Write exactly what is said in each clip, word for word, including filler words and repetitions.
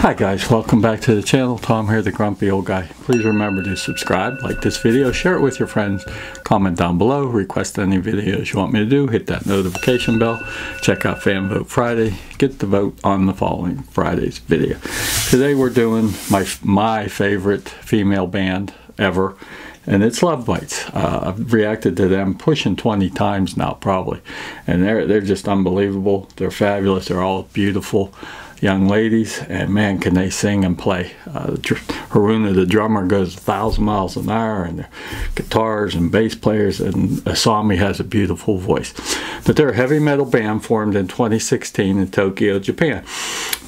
Hi guys, welcome back to the channel. Tom here, the grumpy old guy. Please remember to subscribe, like this video, share it with your friends, comment down below, request any videos you want me to do, hit that notification bell, check out Fan Vote Friday, get the vote on the following Friday's video. Today we're doing my my favorite female band ever, and it's Lovebites. Uh, I've reacted to them pushing twenty times now probably, and they're, they're just unbelievable. They're fabulous, they're all beautiful young ladies, and man, can they sing and play. Uh, Haruna, the drummer, goes a thousand miles an hour, and their guitars and bass players, and Asami has a beautiful voice. But they're a heavy metal band formed in twenty sixteen in Tokyo, Japan.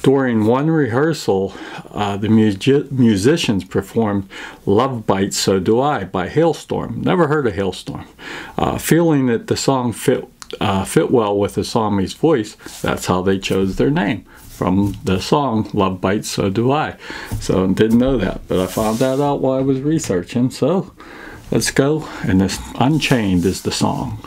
During one rehearsal, uh, the mu musicians performed Lovebites, So Do I by Halestorm. Never heard of Halestorm. Uh, feeling that the song fit Uh, fit well with Asami's voice, that's how they chose their name, from the song Lovebites, So Do I. So I didn't know that, but I found that out while I was researching, so let's go. And this Unchained is the song.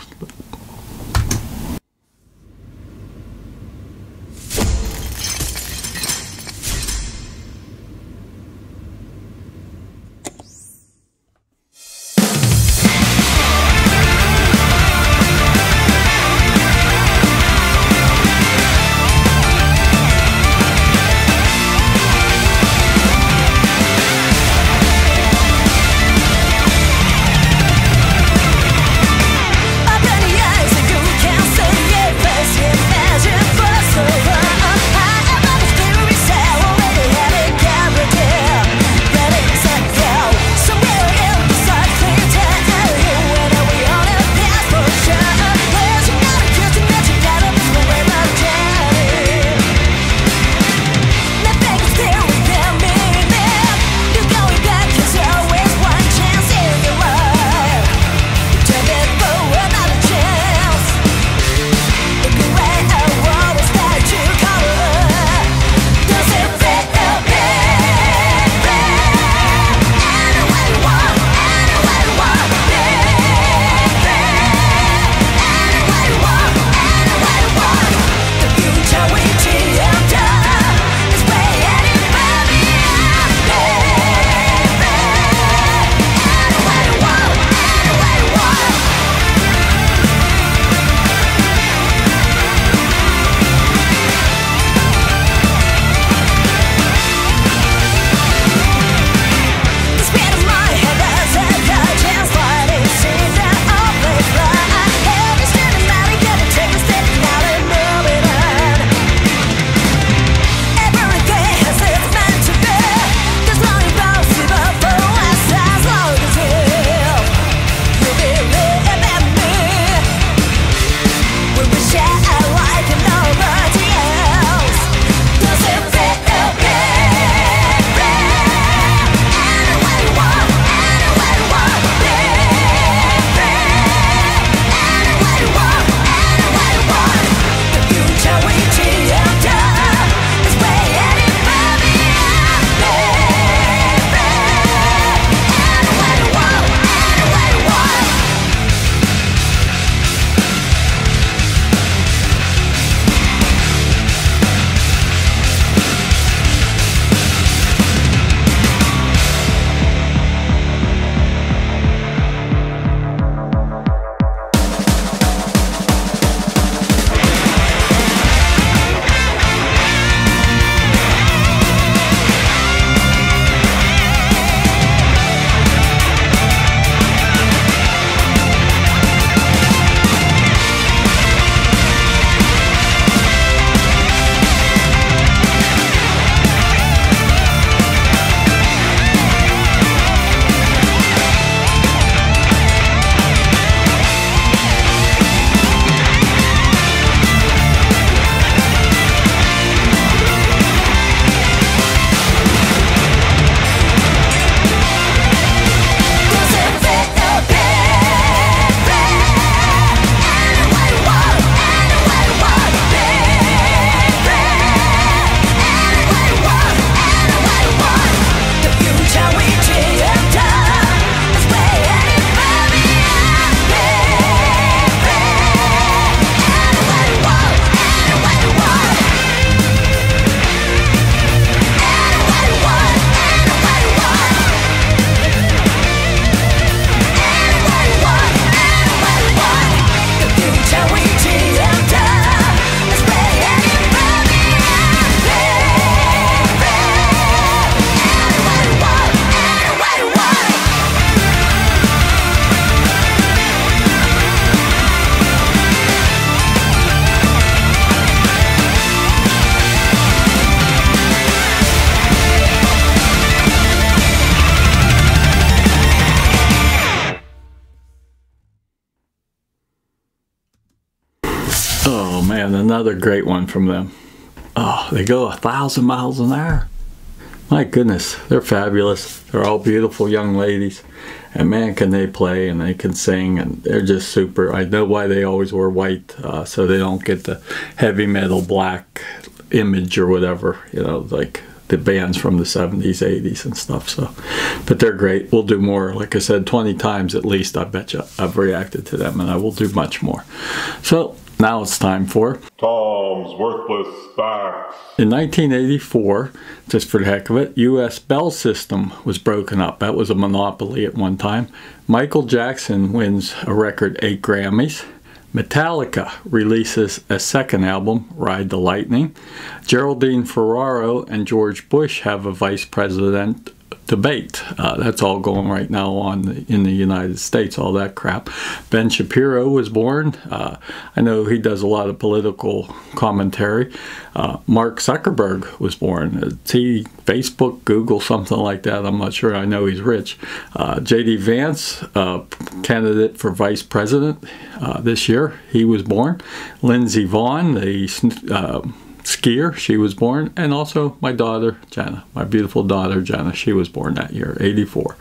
man, another great one from them. Oh, they go a thousand miles an hour. My goodness, they're fabulous. They're all beautiful young ladies. And man, can they play, and they can sing, and they're just super. I know why they always wear white, uh, so they don't get the heavy metal black image or whatever, you know, like the bands from the seventies, eighties and stuff. So, but they're great. We'll do more. Like I said, twenty times at least, I bet you I've reacted to them, and I will do much more. So now it's time for Tom's Worthless Facts. In nineteen eighty-four, just for the heck of it, U S Bell System was broken up. That was a monopoly at one time. Michael Jackson wins a record eight Grammys. Metallica releases a second album, Ride the Lightning. Geraldine Ferraro and George Bush have a vice president debate. Uh, that's all going right now on the, in the United States, all that crap. Ben Shapiro was born. Uh, I know he does a lot of political commentary. Uh, Mark Zuckerberg was born. Is he Facebook, Google, something like that? I'm not sure. I know he's rich. Uh, J D Vance, uh, candidate for vice president uh, this year, he was born. Lindsay Vaughan, the uh, skier, she was born. And also my daughter Jenna, my beautiful daughter Jenna, she was born that year, eighty-four.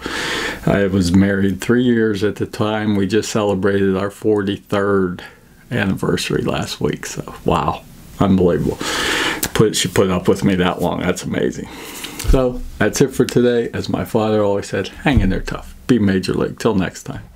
I was married three years at the time. We just celebrated our forty-third anniversary last week, so wow, unbelievable. Put she put up with me that long, that's amazing. So that's it for today. As my father always said, hang in there tough, be major league. Till next time.